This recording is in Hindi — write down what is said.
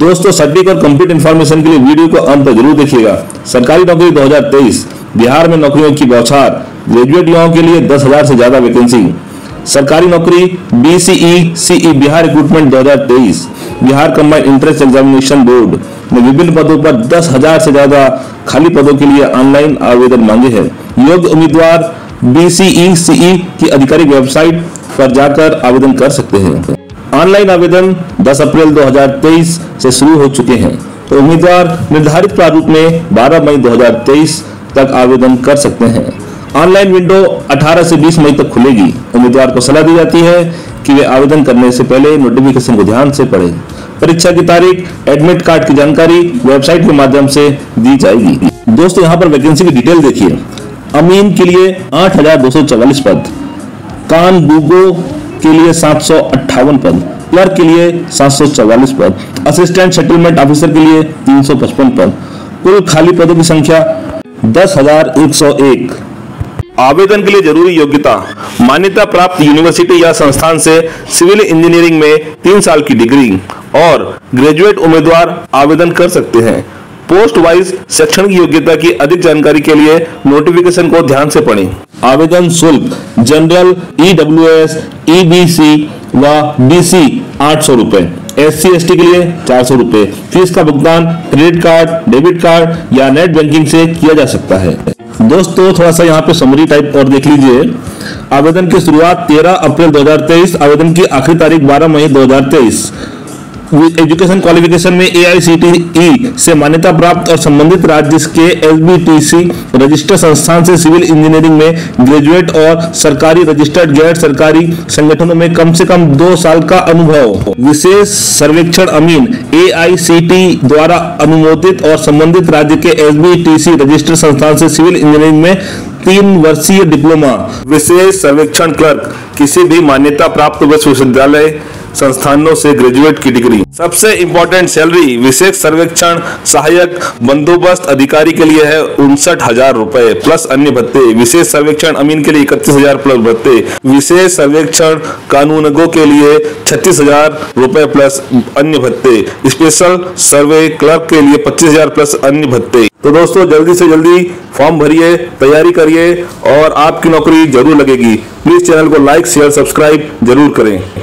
दोस्तों सटीक और कंप्लीट इन्फॉर्मेशन के लिए वीडियो को अंत तक जरूर देखिएगा। सरकारी नौकरी 2023 बिहार में नौकरियों की बौछार, ग्रेजुएट युवाओं के लिए 10,000 से ज्यादा वैकेंसी। सरकारी नौकरी BCEECE Bihar recruitment 2023 Bihar combined entrance examination board ने विभिन्न पदों पर 10,000 से ज्यादा खाली पदों के लिए ऑनलाइन आवेदन मांगे है। योग्य उम्मीदवार BCEECE की आधिकारिक वेबसाइट पर जाकर आवेदन कर सकते हैं। ऑनलाइन आवेदन 10 अप्रैल 2023 से शुरू हो चुके हैं। तो उम्मीदवार निर्धारित प्रारूप में 12 मई 2023 तक आवेदन कर सकते हैं। ऑनलाइन विंडो 18 से 20 मई तक खुलेगी। उम्मीदवार को सलाह दी जाती है कि वे आवेदन करने से पहले नोटिफिकेशन को ध्यान से पढ़ें। परीक्षा की तारीख, एडमिट कार्ड की जानकारी वेबसाइट के माध्यम से दी जाएगी। दोस्तों यहाँ पर वैकेंसी की डिटेल देखिए। अमीन के लिए 8,244 पद, कान गुगो के लिए 758 पद, क्लर्क के लिए 744 पद, असिस्टेंट सेटलमेंट ऑफिसर के लिए 355 पद। कुल खाली पदों की संख्या 10,101। आवेदन के लिए जरूरी योग्यता: मान्यता प्राप्त यूनिवर्सिटी या संस्थान से सिविल इंजीनियरिंग में 3 साल की डिग्री और ग्रेजुएट उम्मीदवार आवेदन कर सकते हैं। पोस्ट वाइज सेक्शन की योग्यता की अधिक जानकारी के लिए नोटिफिकेशन को ध्यान से पढ़ें। आवेदन शुल्क: जनरल EWS, EBC व BC 800 रुपए, SC/ST के लिए 400 रुपए। फीस का भुगतान क्रेडिट कार्ड, डेबिट कार्ड या नेट बैंकिंग से किया जा सकता है। दोस्तों थोड़ा सा यहाँ पे समरी टाइप और देख लीजिए। आवेदन की शुरुआत 13 अप्रैल 2023, आवेदन की आखिरी तारीख 12 मई 2023। एजुकेशन क्वालिफिकेशन में AICTE से मान्यता प्राप्त और संबंधित राज्य के SBBTC रजिस्टर्ड संस्थान से सिविल इंजीनियरिंग में ग्रेजुएट और सरकारी रजिस्टर्ड गैर सरकारी संगठनों में कम से कम 2 साल का अनुभव। विशेष सर्वेक्षण अमीन AICTE द्वारा अनुमोदित और संबंधित राज्य के SBBTC रजिस्टर्ड संस्थान से सिविल इंजीनियरिंग में 3 वर्षीय डिप्लोमा। विशेष सर्वेक्षण क्लर्क: किसी भी मान्यता प्राप्त विश्वविद्यालय संस्थानों से ग्रेजुएट की डिग्री। सबसे इम्पोर्टेंट सैलरी विशेष सर्वेक्षण सहायक बंदोबस्त अधिकारी के लिए है 59,000 रुपए प्लस अन्य भत्ते। विशेष सर्वेक्षण अमीन के लिए 31,000 प्लस भत्ते। विशेष सर्वेक्षण कानूनगो के लिए 36,000 रुपए प्लस अन्य भत्ते। स्पेशल सर्वे क्लर्क के लिए 25,000 प्लस अन्य भत्ते। तो दोस्तों जल्दी से जल्दी फॉर्म भरिए, तैयारी करिए और आपकी नौकरी जरूर लगेगी। प्लीज चैनल को लाइक शेयर सब्सक्राइब जरूर करें।